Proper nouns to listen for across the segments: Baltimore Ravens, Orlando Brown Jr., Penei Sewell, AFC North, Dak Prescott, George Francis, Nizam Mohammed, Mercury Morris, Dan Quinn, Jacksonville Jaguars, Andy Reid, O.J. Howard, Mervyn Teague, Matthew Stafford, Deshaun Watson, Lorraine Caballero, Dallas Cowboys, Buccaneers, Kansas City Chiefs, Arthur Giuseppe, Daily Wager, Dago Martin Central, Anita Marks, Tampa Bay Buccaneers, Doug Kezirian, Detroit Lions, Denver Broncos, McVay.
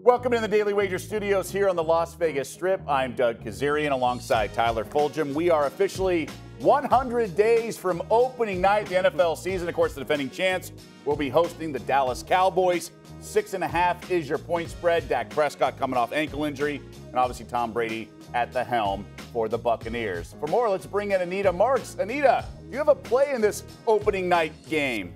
Welcome to the Daily Wager studios here on the Las Vegas Strip. I'm Doug Kezirian alongside Tyler Fulghum. We are officially 100 days from opening night, the NFL season. Of course, the defending champs will be hosting the Dallas Cowboys. 6.5 is your point spread. Dak Prescott coming off ankle injury, and obviously Tom Brady at the helm for the Buccaneers. For more, let's bring in Anita Marks. Anita, do you have a play in this opening night game?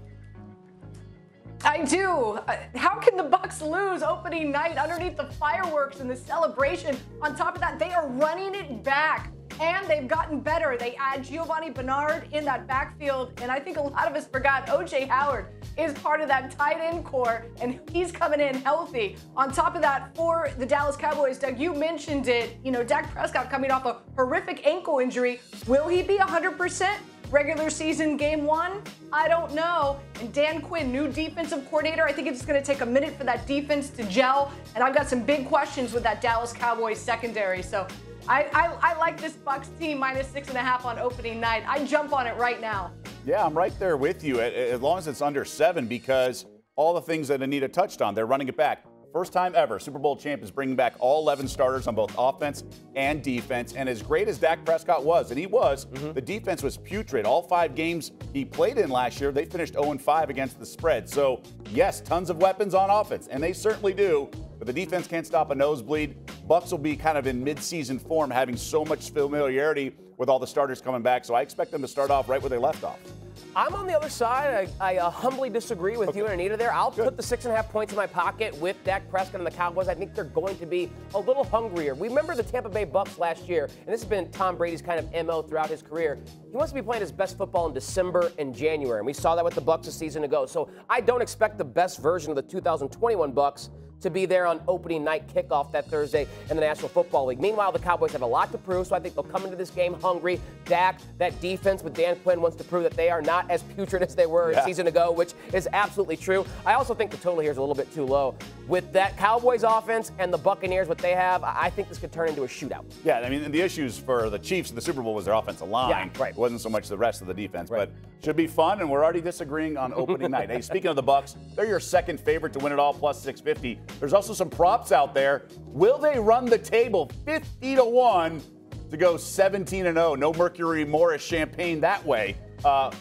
I do. How can the Bucs lose opening night underneath the fireworks and the celebration? On top of that, they are running it back, and they've gotten better. They add Giovanni Bernard in that backfield, and I think a lot of us forgot O.J. Howard is part of that tight end core, and he's coming in healthy. On top of that, for the Dallas Cowboys, Doug, you mentioned it, you know, Dak Prescott coming off a horrific ankle injury. Will he be 100%? Regular season game one? I don't know. And Dan Quinn, new defensive coordinator, I think it's going to take a minute for that defense to gel, and I've got some big questions with that Dallas Cowboys secondary. So I like this Bucs team minus 6.5 on opening night. I jump on it right now. Yeah, I'm right there with you as long as it's under 7, because all the things that Anita touched on, they're running it back. First time ever, Super Bowl champ is bringing back all 11 starters on both offense and defense. And as great as Dak Prescott was, and he was, the defense was putrid. All 5 games he played in last year, they finished 0-5 against the spread. So, yes, tons of weapons on offense, and they certainly do. But the defense can't stop a nosebleed. Bucs will be kind of in midseason form, having so much familiarity with all the starters coming back. So I expect them to start off right where they left off. I'm on the other side. I humbly disagree with you and Anita there. I'll put the 6.5 points in my pocket with Dak Prescott and the Cowboys. I think they're going to be a little hungrier. We remember the Tampa Bay Bucs last year, and this has been Tom Brady's kind of MO throughout his career. He wants to be playing his best football in December and January, and we saw that with the Bucs a season ago. So I don't expect the best version of the 2021 Bucs to be there on opening night kickoff that Thursday in the National Football League. Meanwhile, the Cowboys have a lot to prove, so I think they'll come into this game hungry. Dak, that defense with Dan Quinn, wants to prove that they are not as putrid as they were a season ago, which is absolutely true. I also think the total here is a little bit too low. With that Cowboys offense and the Buccaneers, what they have, I think this could turn into a shootout. Yeah, I mean, the issues for the Chiefs in the Super Bowl was their offensive line. Yeah, right. It wasn't so much the rest of the defense, but should be fun, and we're already disagreeing on opening night. Hey, speaking of the Bucs, they're your second favorite to win it all, plus 650. There's also some props out there. Will they run the table 50-1 to go 17-0? No Mercury Morris champagne that way.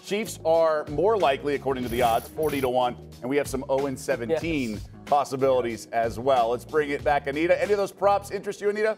Chiefs are more likely, according to the odds, 40-1, and we have some 0-17 possibilities as well. Let's bring it back, Anita. Any of those props interest you, Anita?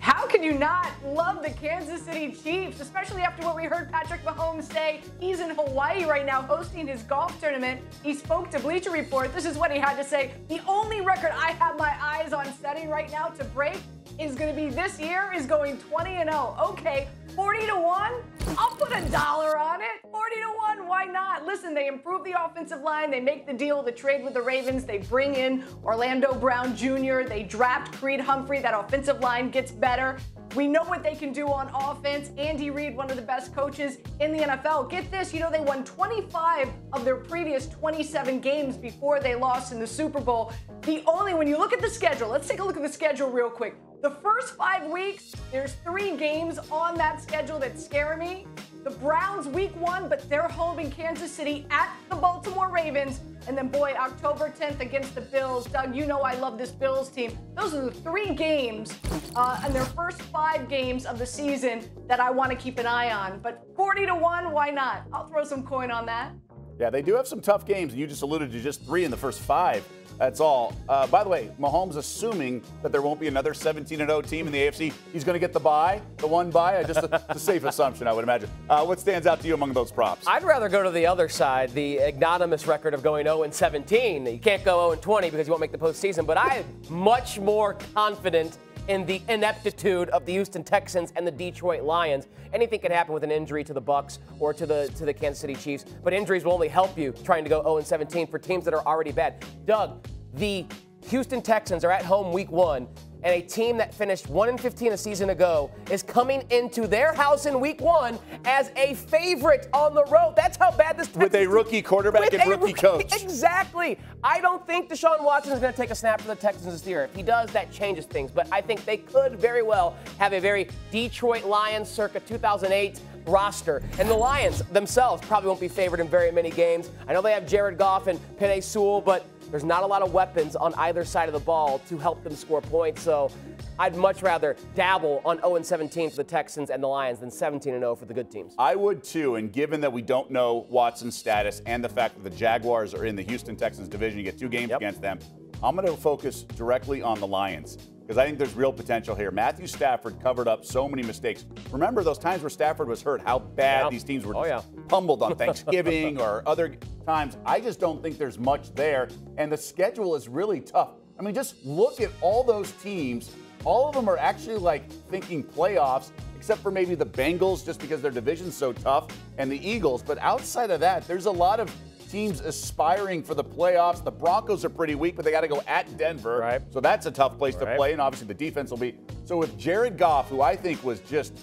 How can you not love the Kansas City Chiefs, especially after what we heard Patrick Mahomes say? He's in Hawaii right now hosting his golf tournament. He spoke to Bleacher Report. This is what he had to say. The only record I have my eyes on setting right now to break is going to be this year is going 20-0. Okay, 40-1? I'll put $1 on it. 40-1, why not? Listen, they improve the offensive line. They make the deal, the trade with the Ravens. They bring in Orlando Brown Jr. They draft Creed Humphrey. That offensive line gets better. We know what they can do on offense. Andy Reid, one of the best coaches in the NFL. Get this, you know, they won 25 of their previous 27 games before they lost in the Super Bowl. The only, when you look at the schedule, let's take a look at the schedule real quick. The first 5 weeks, there's 3 games on that schedule that scare me. The Browns week 1, but they're home in Kansas City at the Baltimore Ravens. And then, boy, October 10th against the Bills. Doug, you know I love this Bills team. Those are the 3 games and their first 5 games of the season that I want to keep an eye on. But 40-1, why not? I'll throw some coin on that. Yeah, they do have some tough games, and you just alluded to just 3 in the first 5. That's all. By the way, Mahomes, assuming that there won't be another 17-0 team in the AFC, he's going to get the bye, the one bye. Just a safe assumption, I would imagine. What stands out to you among those props? I'd rather go to the other side, the ignominious record of going 0-17. You can't go 0-20 because you won't make the postseason, but I am much more confident in the ineptitude of the Houston Texans and the Detroit Lions. Anything can happen with an injury to the Bucs or to the Kansas City Chiefs, but injuries will only help you trying to go 0-17 for teams that are already bad. Doug, the Houston Texans are at home week 1, and a team that finished 1-15 a season ago is coming into their house in week 1 as a favorite on the road. That's how bad this Texans. With a rookie quarterback and rookie coach. Exactly. I don't think Deshaun Watson is going to take a snap for the Texans this year. If he does, that changes things. But I think they could very well have a very Detroit Lions circa 2008 roster. And the Lions themselves probably won't be favored in very many games. I know they have Jared Goff and Penei Sewell, but There's not a lot of weapons on either side of the ball to help them score points. So I'd much rather dabble on 0-17 for the Texans and the Lions than 17-0 for the good teams. I would too, and given that we don't know Watson's status and the fact that the Jaguars are in the Houston Texans division, you get two games against them, I'm going to focus directly on the Lions because I think there's real potential here. Matthew Stafford covered up so many mistakes. Remember those times where Stafford was hurt, how bad these teams were pummeled on Thanksgiving or other times. I just don't think there's much there, and the schedule is really tough. I mean, just look at all those teams. All of them are actually like thinking playoffs, except for maybe the Bengals just because their division's so tough, and the Eagles. But outside of that, there's a lot of teams aspiring for the playoffs. The Broncos are pretty weak, but they got to go at Denver. Right. So that's a tough place to play, and obviously the defense will be. So with Jared Goff, who I think was just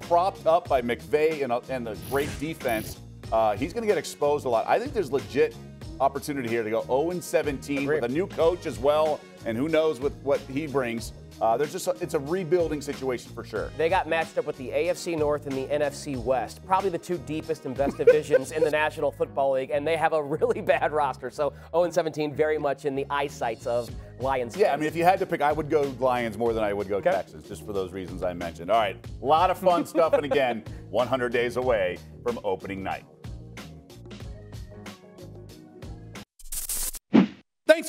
propped up by McVay and the great defense, he's going to get exposed a lot. I think there's legit opportunity here to go 0-17 with a new coach as well, and who knows with what he brings. There's just it's a rebuilding situation for sure. They got matched up with the AFC North and the NFC West, probably the two deepest and best divisions in the National Football League, and they have a really bad roster. So 0-17 very much in the eyesights of Lions. Yeah, fans. I mean, if you had to pick, I would go Lions more than I would go Texans, just for those reasons I mentioned. All right, a lot of fun stuff, and again, 100 days away from opening night. Thanks